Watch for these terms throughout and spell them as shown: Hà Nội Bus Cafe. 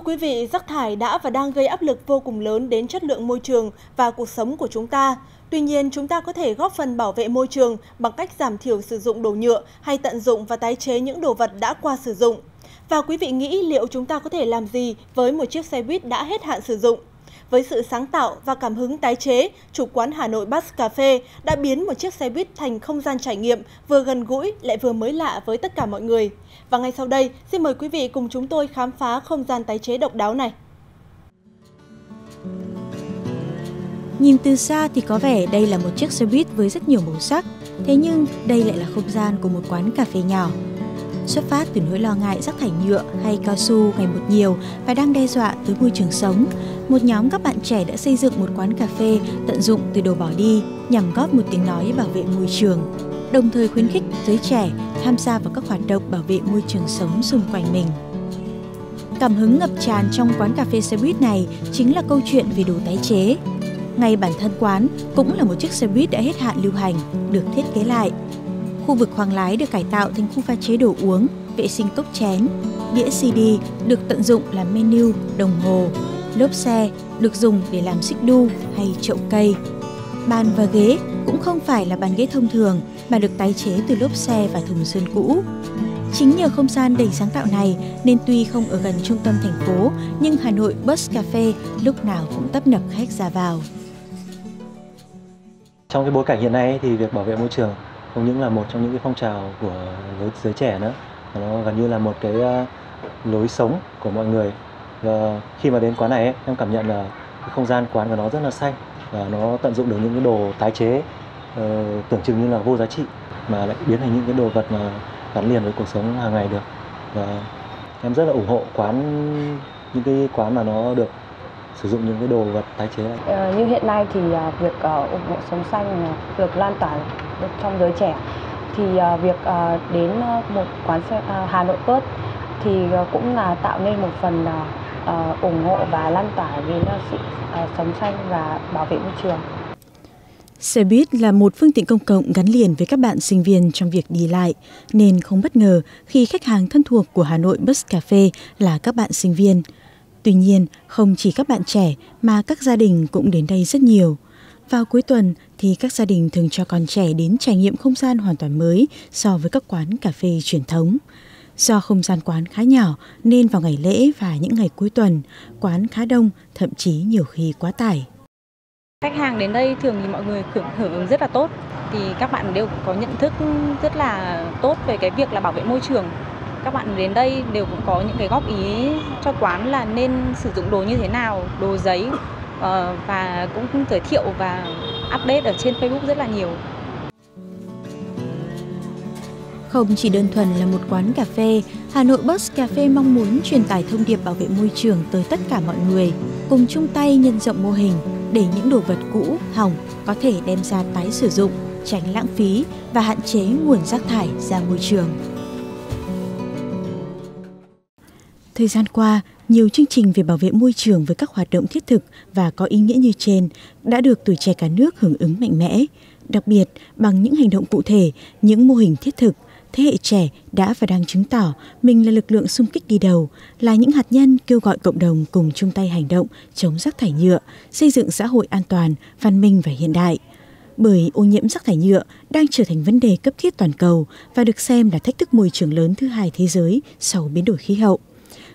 Thưa quý vị, rác thải đã và đang gây áp lực vô cùng lớn đến chất lượng môi trường và cuộc sống của chúng ta. Tuy nhiên, chúng ta có thể góp phần bảo vệ môi trường bằng cách giảm thiểu sử dụng đồ nhựa hay tận dụng và tái chế những đồ vật đã qua sử dụng. Và quý vị nghĩ liệu chúng ta có thể làm gì với một chiếc xe buýt đã hết hạn sử dụng? Với sự sáng tạo và cảm hứng tái chế, chủ quán Hà Nội Bus Cafe đã biến một chiếc xe buýt thành không gian trải nghiệm vừa gần gũi lại vừa mới lạ với tất cả mọi người. Và ngay sau đây, xin mời quý vị cùng chúng tôi khám phá không gian tái chế độc đáo này. Nhìn từ xa thì có vẻ đây là một chiếc xe buýt với rất nhiều màu sắc, thế nhưng đây lại là không gian của một quán cà phê nhỏ. Xuất phát từ nỗi lo ngại rác thải nhựa hay cao su ngày một nhiều và đang đe dọa tới môi trường sống, một nhóm các bạn trẻ đã xây dựng một quán cà phê tận dụng từ đồ bỏ đi nhằm góp một tiếng nói bảo vệ môi trường, đồng thời khuyến khích giới trẻ tham gia vào các hoạt động bảo vệ môi trường sống xung quanh mình. Cảm hứng ngập tràn trong quán cà phê xe buýt này chính là câu chuyện về đồ tái chế. Ngay bản thân quán cũng là một chiếc xe buýt đã hết hạn lưu hành, được thiết kế lại. Khu vực khoang lái được cải tạo thành khu pha chế đồ uống, vệ sinh cốc chén, đĩa CD được tận dụng làm menu, đồng hồ, lốp xe được dùng để làm xích đu hay chậu cây. Bàn và ghế cũng không phải là bàn ghế thông thường mà được tái chế từ lốp xe và thùng sơn cũ. Chính nhờ không gian đầy sáng tạo này nên tuy không ở gần trung tâm thành phố nhưng Hà Nội Bus Cafe lúc nào cũng tấp nập khách ra vào. Trong cái bối cảnh hiện nay thì việc bảo vệ môi trường không những là một trong những cái phong trào của giới trẻ nữa, nó gần như là một cái lối sống của mọi người. Và khi mà đến quán này ấy, em cảm nhận là cái không gian quán của nó rất là xanh và nó tận dụng được những cái đồ tái chế tưởng chừng như là vô giá trị mà lại biến thành những cái đồ vật mà gắn liền với cuộc sống hàng ngày được. Và em rất là ủng hộ những cái quán mà nó được sử dụng những cái đồ vật tái chế. Như hiện nay thì việc ủng hộ sống xanh được lan tỏa trong giới trẻ, thì việc đến một quán Hà Nội Bus thì cũng là tạo nên một phần ủng hộ và lan tỏa về sự sống xanh và bảo vệ môi trường. Xe buýt là một phương tiện công cộng gắn liền với các bạn sinh viên trong việc đi lại, nên không bất ngờ khi khách hàng thân thuộc của Hà Nội Bus Cafe là các bạn sinh viên. Tuy nhiên, không chỉ các bạn trẻ mà các gia đình cũng đến đây rất nhiều. Vào cuối tuần thì các gia đình thường cho con trẻ đến trải nghiệm không gian hoàn toàn mới so với các quán cà phê truyền thống. Do không gian quán khá nhỏ nên vào ngày lễ và những ngày cuối tuần, quán khá đông, thậm chí nhiều khi quá tải. Khách hàng đến đây thường thì mọi người hưởng ứng rất là tốt, thì các bạn đều có nhận thức rất là tốt về cái việc là bảo vệ môi trường. Các bạn đến đây đều cũng có những cái góp ý cho quán là nên sử dụng đồ như thế nào, đồ giấy, và cũng giới thiệu và update ở trên Facebook rất là nhiều. Không chỉ đơn thuần là một quán cà phê, Hà Nội Bus Cafe mong muốn truyền tải thông điệp bảo vệ môi trường tới tất cả mọi người, cùng chung tay nhân rộng mô hình để những đồ vật cũ, hỏng có thể đem ra tái sử dụng, tránh lãng phí và hạn chế nguồn rác thải ra môi trường. Thời gian qua, nhiều chương trình về bảo vệ môi trường với các hoạt động thiết thực và có ý nghĩa như trên đã được tuổi trẻ cả nước hưởng ứng mạnh mẽ. Đặc biệt, bằng những hành động cụ thể, những mô hình thiết thực, thế hệ trẻ đã và đang chứng tỏ mình là lực lượng xung kích đi đầu, là những hạt nhân kêu gọi cộng đồng cùng chung tay hành động chống rác thải nhựa, xây dựng xã hội an toàn, văn minh và hiện đại. Bởi ô nhiễm rác thải nhựa đang trở thành vấn đề cấp thiết toàn cầu và được xem là thách thức môi trường lớn thứ hai thế giới sau biến đổi khí hậu.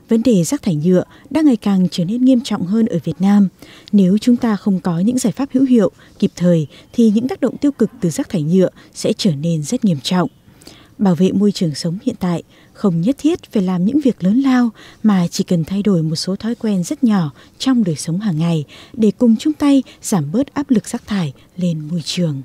Vấn đề rác thải nhựa đang ngày càng trở nên nghiêm trọng hơn ở Việt Nam. Nếu chúng ta không có những giải pháp hữu hiệu, kịp thời thì những tác động tiêu cực từ rác thải nhựa sẽ trở nên rất nghiêm trọng. Bảo vệ môi trường sống hiện tại không nhất thiết phải làm những việc lớn lao mà chỉ cần thay đổi một số thói quen rất nhỏ trong đời sống hàng ngày để cùng chung tay giảm bớt áp lực rác thải lên môi trường.